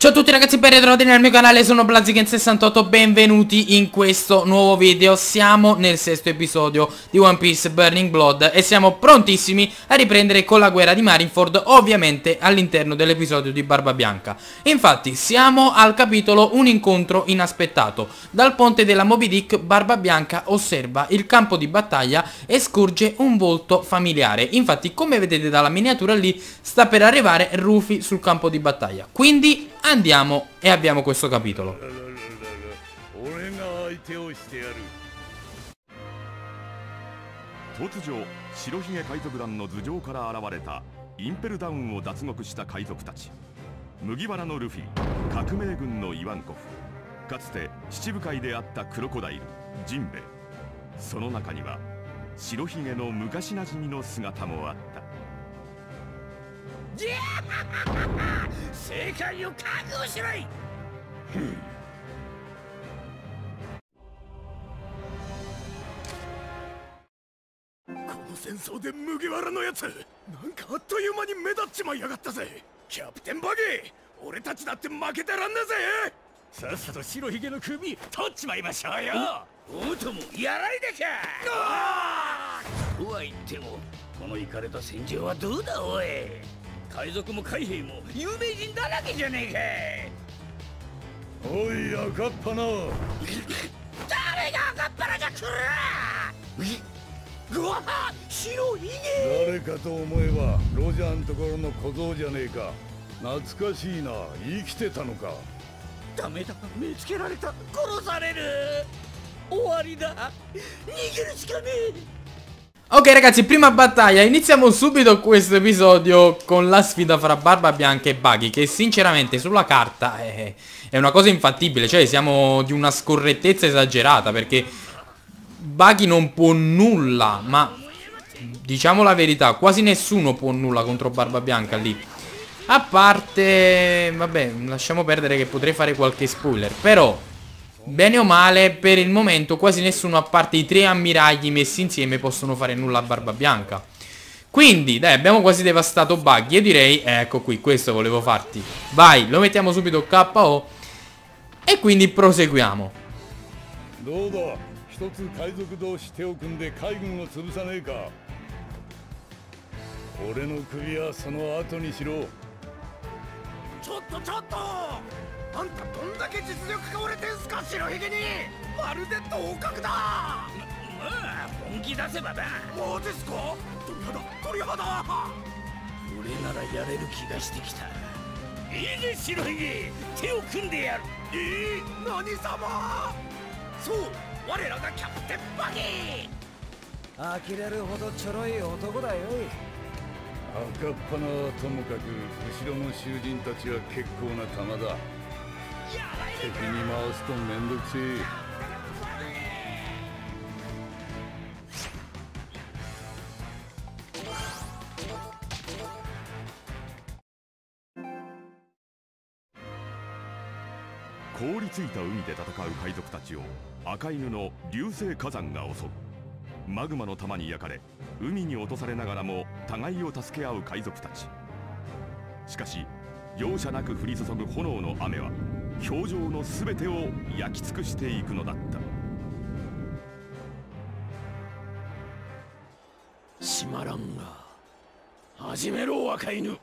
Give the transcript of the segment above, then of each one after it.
Ciao a tutti ragazzi, ben ritrovati nel mio canale, sono Blaziken68, benvenuti in questo nuovo video. Siamo nel sesto episodio di One Piece Burning Blood e siamo prontissimi a riprendere con la guerra di Marineford, ovviamente all'interno dell'episodio di Barba Bianca. Infatti siamo al capitolo Un incontro inaspettato. Dal ponte della Moby Dick, Barba Bianca osserva il campo di battaglia e scorge un volto familiare. Infatti, come vedete dalla miniatura lì, sta per arrivare Ruffy sul campo di battaglia. Quindi andiamo e abbiamo questo capitolo.この戦争で麦わらのやつなんかあっという間に目立っちまいやがったぜキャプテンバギー俺たちだって負けてらんねえぜさっさと白ひげの首取っちまいましょうよおうともやらいでけー 誰が上がっぱな誰かと思えばロジャンところの小僧じゃねえか懐かしいな生きてたのかダメだ見つけられた殺される終わりだ逃げるしかねえ Ok ragazzi, prima battaglia, iniziamo subito questo episodio con la sfida fra Barba Bianca e Buggy, che sinceramente sulla carta è una cosa infattibile, cioè siamo di una scorrettezza esagerata, perché Buggy non può nulla, ma diciamo la verità, quasi nessuno può nulla contro Barba Bianca lì. A parte, vabbè, lasciamo perdere che potrei fare qualche spoiler, però bene o male, per il momento quasi nessuno a parte i tre ammiragli messi insieme possono fare nulla a Barba Bianca. Quindi, dai, abbiamo quasi devastato Buggy e direi, ecco qui, questo volevo farti. Vai, lo mettiamo subito KO e quindi proseguiamo.俺ならやれる気がしてきた。いいです白ひげ手を組んでやる。え何様そう我らがキャプテンバギー。あきらるほどちょろい男だよ。赤っ鼻はともかく後ろの囚人たちは結構な弾だ。 凍りついた海で戦う海賊たちを赤犬の流星火山が襲う。マグマの玉に焼かれ海に落とされながらも互いを助け合う海賊たち。しかし容赦なく降り注ぐ炎の雨は 表情のすべてを焼き尽くしていくのだった。しまらんが始めろ赤犬。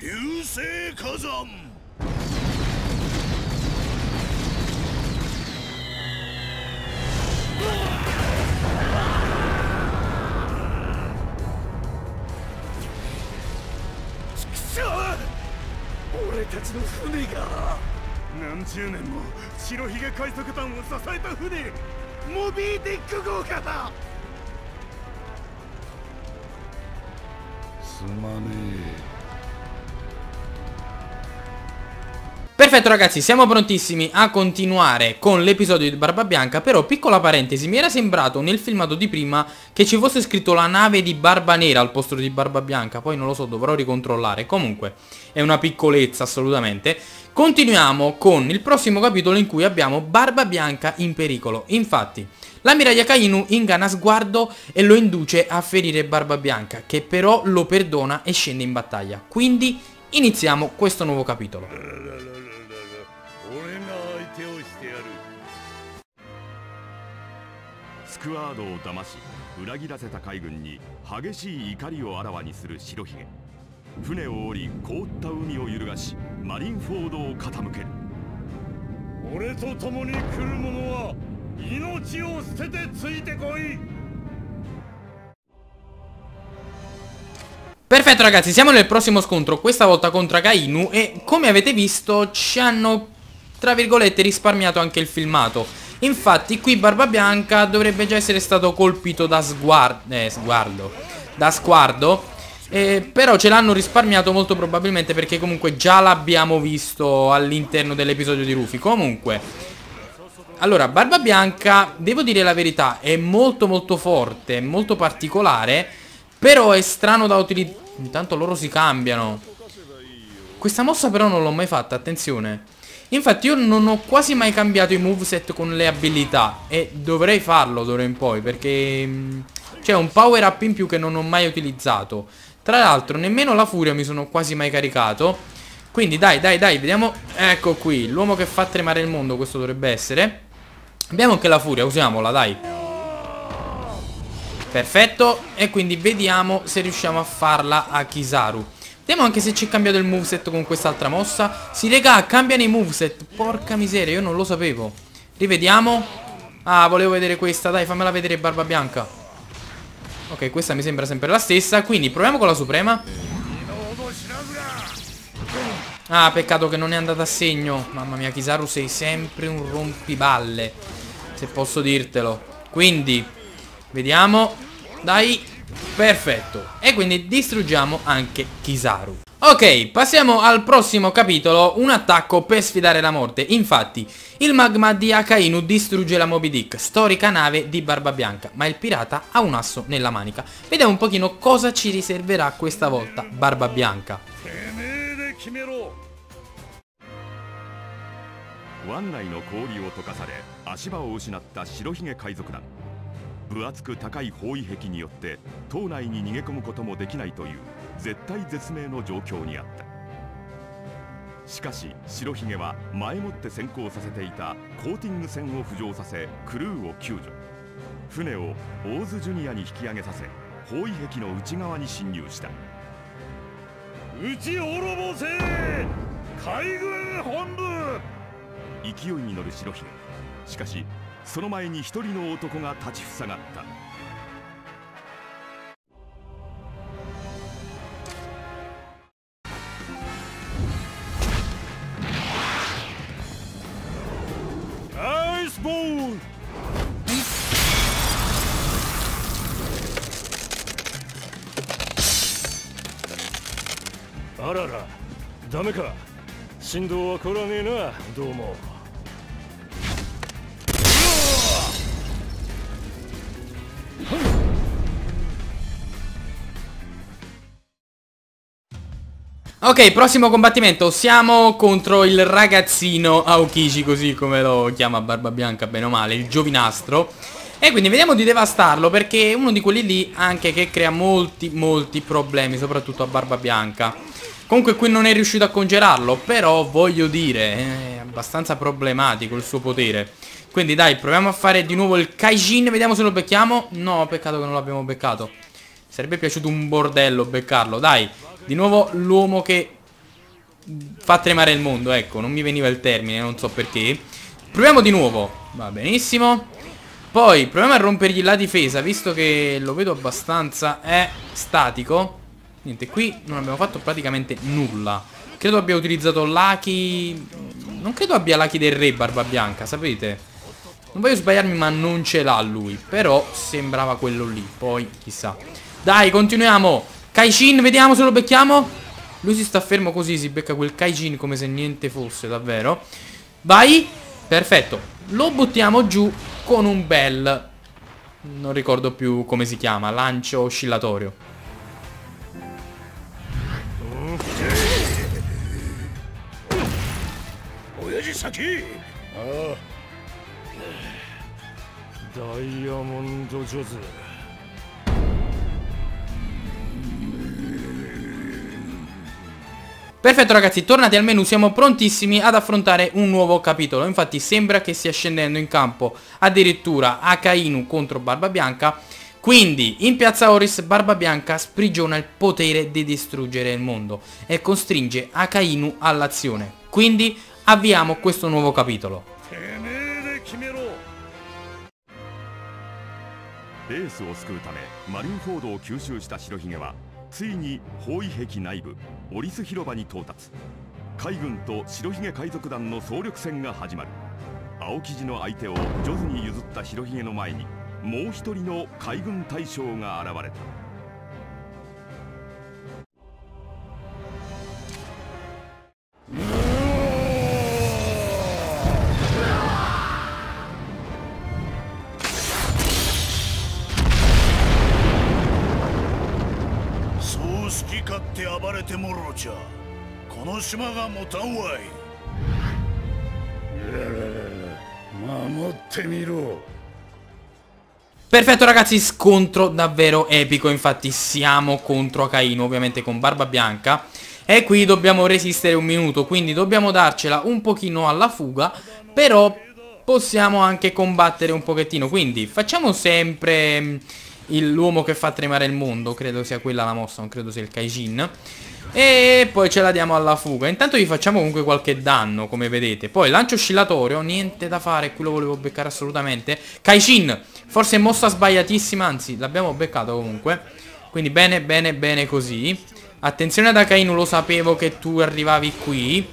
流星火山 船が何十年も白ひげ海賊団を支えた船モビーディック号かだ。すまねえ。 Perfetto ragazzi, siamo prontissimi a continuare con l'episodio di Barba Bianca. Però, piccola parentesi, mi era sembrato nel filmato di prima che ci fosse scritto la nave di Barba Nera al posto di Barba Bianca. Poi non lo so, dovrò ricontrollare. Comunque, è una piccolezza assolutamente. Continuiamo con il prossimo capitolo in cui abbiamo Barba Bianca in pericolo. Infatti, L'ammiraglia Kainu inganna Sguardo e lo induce a ferire Barba Bianca, che però lo perdona e scende in battaglia. Quindi iniziamo questo nuovo capitolo. Perfetto ragazzi, siamo nel prossimo scontro, questa volta contro Akainu, e come avete visto ci hanno, tra virgolette, risparmiato anche il filmato. Infatti qui Barba Bianca dovrebbe già essere stato colpito da sguardo, però ce l'hanno risparmiato molto probabilmente perché comunque già l'abbiamo visto all'interno dell'episodio di Ruffy. Comunque, allora, Barba Bianca, devo dire la verità, è molto forte, molto particolare, però è strano da utilizzare. Intanto loro si cambiano. Questa mossa però non l'ho mai fatta, attenzione. Infatti io non ho quasi mai cambiato i moveset con le abilità, e dovrei farlo d'ora in poi, perché c'è un power up in più che non ho mai utilizzato. Tra l'altro nemmeno la furia mi sono quasi mai caricato. Quindi dai, vediamo. Ecco qui, l'uomo che fa tremare il mondo, questo dovrebbe essere. Abbiamo anche la furia, usiamola, dai. Perfetto, e quindi vediamo se riusciamo a farla a Kizaru. Vediamo anche se ci è cambiato il moveset con quest'altra mossa. Sì, regà, cambiano i moveset. Porca miseria, io non lo sapevo. Rivediamo. Ah, volevo vedere questa, dai, fammela vedere Barba Bianca. Ok, questa mi sembra sempre la stessa, quindi proviamo con la Suprema. Ah, peccato che non è andata a segno. Mamma mia, Kizaru, sei sempre un rompiballe, se posso dirtelo. Quindi vediamo, dai, perfetto. E quindi distruggiamo anche Kizaru. Ok, passiamo al prossimo capitolo, un attacco per sfidare la morte. Infatti, il magma di Akainu distrugge la Moby Dick, storica nave di Barba Bianca, ma il pirata ha un asso nella manica. Vediamo un pochino cosa ci riserverà questa volta Barba Bianca. Ok, prossimo combattimento, siamo contro il ragazzino Aokiji, così come lo chiama Barba Bianca, bene o male, il giovinastro. E quindi vediamo di devastarlo, perché è uno di quelli lì anche che crea molti problemi, soprattutto a Barba Bianca. Comunque qui non è riuscito a congelarlo, però voglio dire, è abbastanza problematico il suo potere. Quindi dai, proviamo a fare di nuovo il Kaijin, vediamo se lo becchiamo. No, peccato che non l'abbiamo beccato. Sarebbe piaciuto un bordello beccarlo, dai. Di nuovo l'uomo che fa tremare il mondo, ecco, non mi veniva il termine, non so perché. Proviamo di nuovo, va benissimo. Poi proviamo a rompergli la difesa, visto che lo vedo abbastanza statico. Niente, qui non abbiamo fatto praticamente nulla. Credo abbia utilizzato l'Aki. Non credo abbia l'Aki del re Barba Bianca, sapete? Non voglio sbagliarmi, ma non ce l'ha lui. Però sembrava quello lì, poi chissà. Dai, continuiamo. Kaijin, vediamo se lo becchiamo. Lui si sta fermo così, si becca quel Kaijin come se niente fosse, davvero. Vai, perfetto. Lo buttiamo giù con un bel, non ricordo più come si chiama, lancio oscillatorio. ダイヤモンドジョゼ。Perfetto ragazzi, tornati al menu, siamo prontissimi ad affrontare un nuovo capitolo. Infatti sembra che stia scendendo in campo addirittura Akainu contro Barba Bianca. Quindi in piazza Oris Barba Bianca sprigiona il potere di distruggere il mondo e costringe Akainu all'azione. Quindi avviamo questo nuovo capitolo. Perfetto ragazzi, scontro davvero epico. Infatti siamo contro Akainu, ovviamente con Barba Bianca, e qui dobbiamo resistere un minuto, quindi dobbiamo darcela un pochino alla fuga, però possiamo anche combattere un pochettino. Quindi facciamo sempre l'uomo che fa tremare il mondo, credo sia quella la mossa, non credo sia il Kaijin, e poi ce la diamo alla fuga. Intanto gli facciamo comunque qualche danno, come vedete. Poi lancio oscillatorio, niente da fare, qui lo volevo beccare assolutamente. Kaijin, forse mossa sbagliatissima, anzi l'abbiamo beccato comunque. Quindi bene, bene, bene così. Attenzione ad Akainu, lo sapevo che tu arrivavi qui,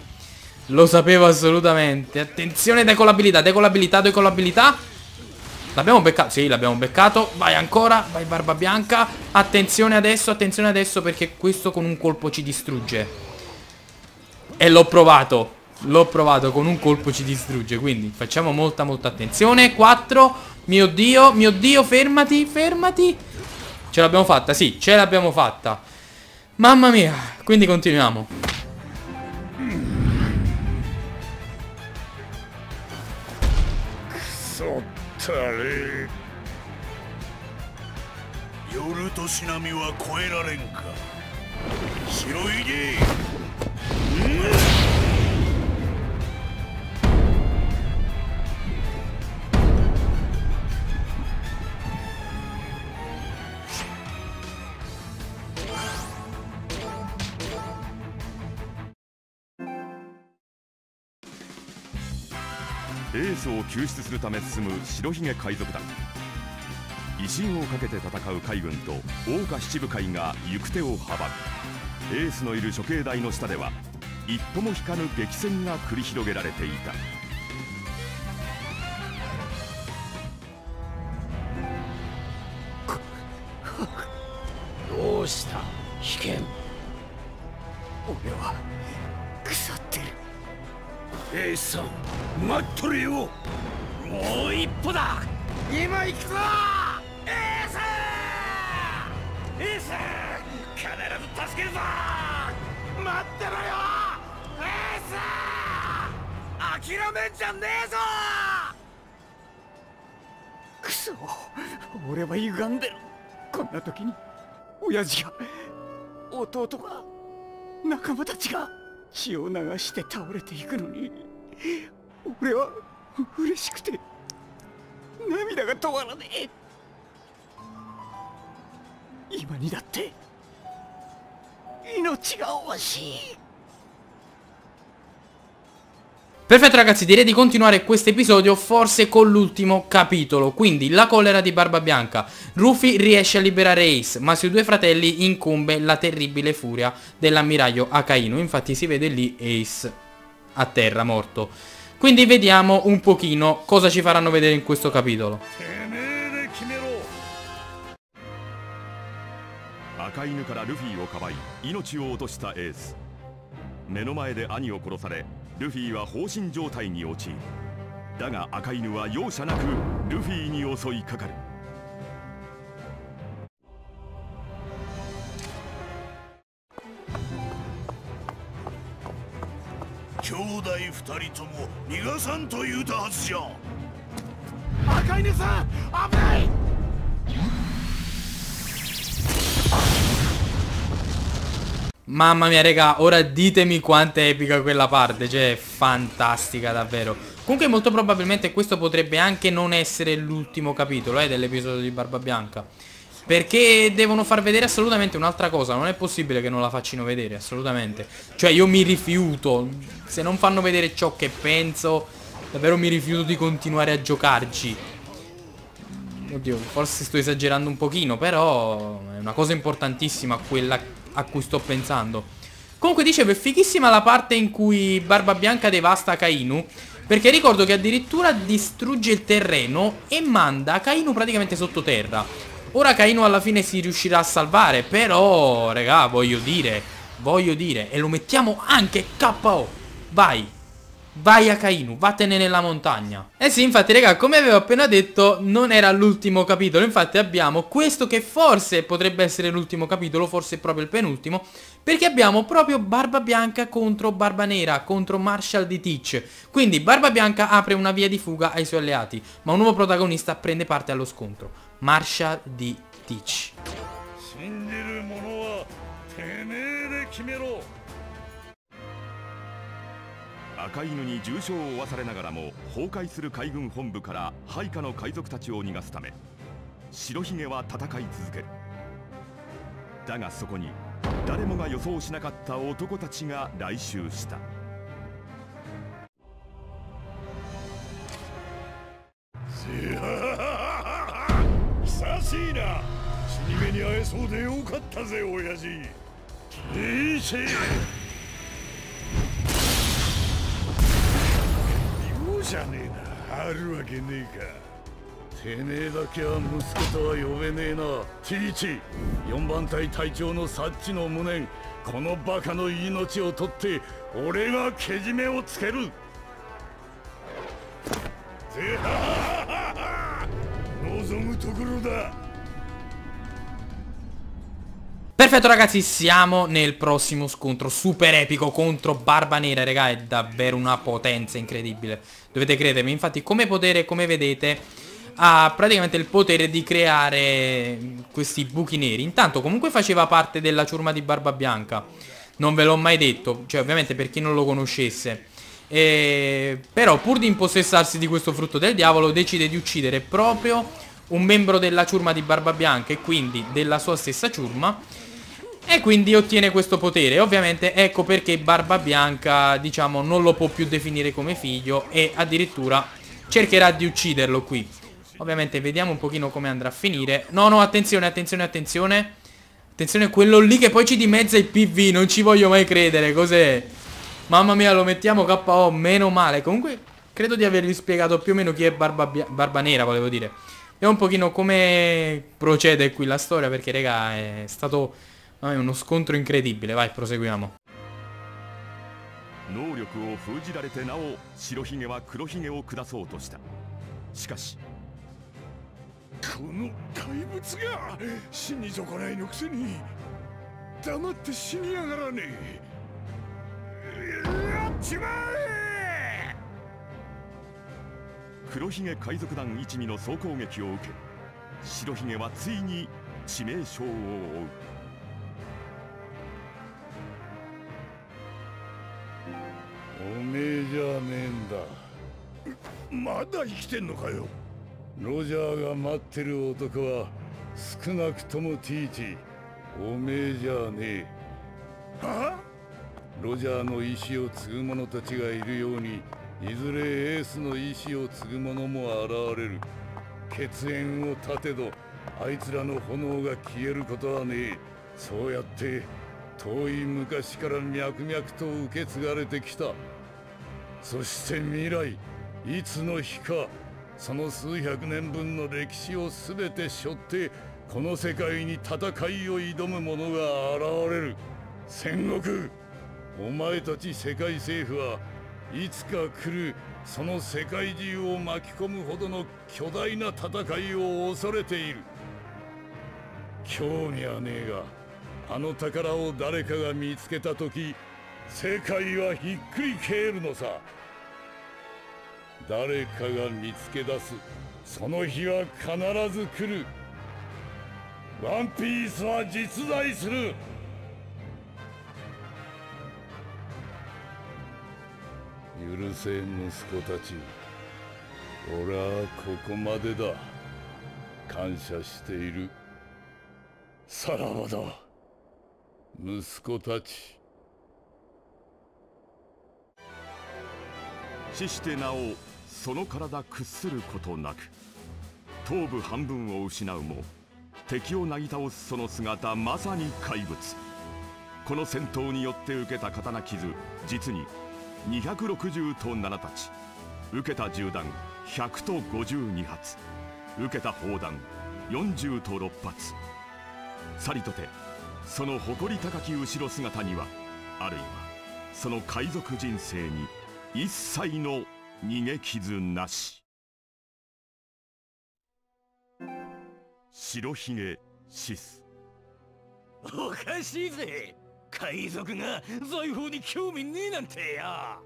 lo sapevo assolutamente. Attenzione, decolabilità, decolabilità, decolabilità. L'abbiamo beccato, sì, l'abbiamo beccato. Vai ancora, vai Barba Bianca. Attenzione adesso perché questo con un colpo ci distrugge. E l'ho provato, con un colpo ci distrugge. Quindi facciamo molta molta attenzione. 4, mio Dio, fermati, fermati. Ce l'abbiamo fatta, sì, ce l'abbiamo fatta. Mamma mia, quindi continuiamo. Aceを救出するため進む白ひげ海賊団。威信をかけて戦う海軍と桜花七部会が行く手を阻む。エースのいる処刑台の下では一歩も引かぬ激戦が繰り広げられていた。 どうした危険。俺は腐ってる。 エイさん、待っとれよ。もう一歩だ。今行くぞ。エイさん。エイさん、必ず助けるぞ。待ってろよ。エイさん。諦めんじゃねえぞ。クソ、俺は歪んでる。こんな時に親父が、弟が、仲間たちが。 血を流して倒れていくのに俺は嬉しくて涙が止まらねえ。今にだって命が惜しい。 Perfetto ragazzi, direi di continuare questo episodio forse con l'ultimo capitolo, quindi la collera di Barba Bianca. Ruffy riesce a liberare Ace, ma sui due fratelli incombe la terribile furia dell'ammiraglio Akainu. Infatti si vede lì Ace a terra morto. Quindi vediamo un pochino cosa ci faranno vedere in questo capitolo. Akainu から Ruffyをかばい、命を落としたAce。目の前で兄を殺され ルフィは放心状態に陥る。だが赤犬は容赦なくルフィに襲いかかる。兄弟二人とも逃がさんと言うたはずじゃ。赤 Akainu-san, avrai! Mamma mia raga, ora ditemi quanto è epica quella parte, cioè è fantastica davvero. Comunque molto probabilmente questo potrebbe anche non essere l'ultimo capitolo dell'episodio di Barba Bianca, perché devono far vedere assolutamente un'altra cosa, non è possibile che non la facciano vedere, assolutamente. Cioè io mi rifiuto, se non fanno vedere ciò che penso, davvero mi rifiuto di continuare a giocarci. Oddio, forse sto esagerando un pochino, però è una cosa importantissima quella che... a cui sto pensando. Comunque dicevo, è fighissima la parte in cui Barba Bianca devasta Akainu, perché ricordo che addirittura distrugge il terreno e manda Akainu praticamente sottoterra. Ora Akainu alla fine si riuscirà a salvare, però raga, voglio dire, e lo mettiamo anche KO. Vai Akainu, vattene nella montagna. Eh sì, infatti raga, come avevo appena detto, non era l'ultimo capitolo. Infatti abbiamo questo che forse potrebbe essere l'ultimo capitolo, forse proprio il penultimo, perché abbiamo proprio Barba Bianca contro Barba Nera, contro Marshall D. Teach. Quindi Barba Bianca apre una via di fuga ai suoi alleati, ma un nuovo protagonista prende parte allo scontro, Marshall D. Teach. Akainu ni重傷を負わされながらも崩壊する海軍本部から配下の海賊たちを逃がすため白ひげは戦い続ける。だがそこに誰もが予想しなかった男たちが来襲した。久しいな。死に目に会えそうでよかったぜ親父。いいし。じゃねえな、あるわけねえか。てめえだけは息子とは呼べねえな。ティーチ、4番隊隊長のサッチの無念、このバカの命を取って俺がけじめをつける。望むところだ。Perfetto ragazzi, siamo nel prossimo scontro super epico contro Barba Nera, raga, è davvero una potenza incredibile, dovete credermi. Infatti come potere, come vedete, ha praticamente il potere di creare questi buchi neri. Intanto comunque faceva parte della ciurma di Barba Bianca, non ve l'ho mai detto, cioè ovviamente per chi non lo conoscesse. Però pur di impossessarsi di questo frutto del diavolo decide di uccidere proprio un membro della ciurma di Barba Bianca e quindi della sua stessa ciurma, e quindi ottiene questo potere. Ovviamente ecco perché Barba Bianca, diciamo, non lo può più definire come figlio e addirittura cercherà di ucciderlo qui. Ovviamente vediamo un pochino come andrà a finire. No, attenzione. Attenzione, quello lì che poi ci dimezza il PV, non ci voglio mai credere, cos'è? Mamma mia, lo mettiamo KO, meno male. Comunque credo di avervi spiegato più o meno chi è Barba Nera, volevo dire. Vediamo un pochino come procede qui la storia, perché raga è stato... è uno scontro incredibile, vai, proseguiamo. その日は必ず来る。ワンピースは実在する。許せ息子たち。俺はここまでだ。感謝している。さらばだ。息子たち。死してなおその体屈することなく頭部半分を失うも敵をなぎ倒すその姿まさに怪物。この戦闘によって受けた刀傷実に260と7たち、受けた銃弾100と52発、受けた砲弾40と6発。さりとてその誇り高き後ろ姿にはあるいはその海賊人生に一切の逃げ傷なし。白ひげシス。おかしいぜ、海賊が財宝に興味ねえなんてや。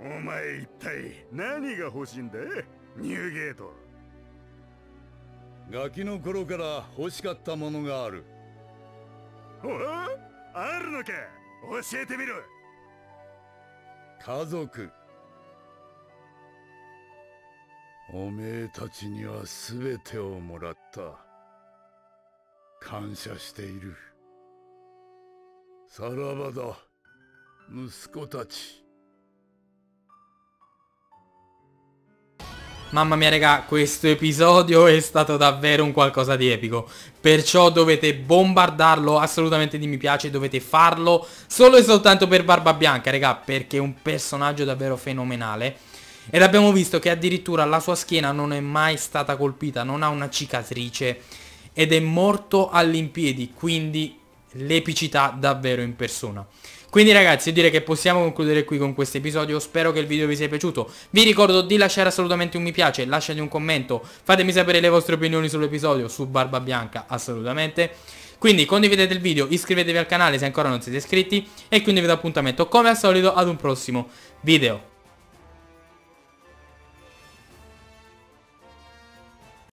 お前一体何が欲しいんだニューゲート。ガキの頃から欲しかったものがある。おあるのか、教えてみろ。家族。おめえたちには全てをもらった。感謝している。さらばだ息子たち。Mamma mia raga, questo episodio è stato davvero un qualcosa di epico, perciò dovete bombardarlo assolutamente di mi piace, dovete farlo solo e soltanto per Barba Bianca raga, perché è un personaggio davvero fenomenale. Ed abbiamo visto che addirittura la sua schiena non è mai stata colpita, non ha una cicatrice ed è morto all'impiedi, quindi l'epicità davvero in persona. Quindi ragazzi, io direi che possiamo concludere qui con questo episodio. Spero che il video vi sia piaciuto. Vi ricordo di lasciare assolutamente un mi piace, lasciate un commento, fatemi sapere le vostre opinioni sull'episodio, su Barba Bianca assolutamente. Quindi condividete il video, iscrivetevi al canale se ancora non siete iscritti e quindi vi do appuntamento come al solito ad un prossimo video.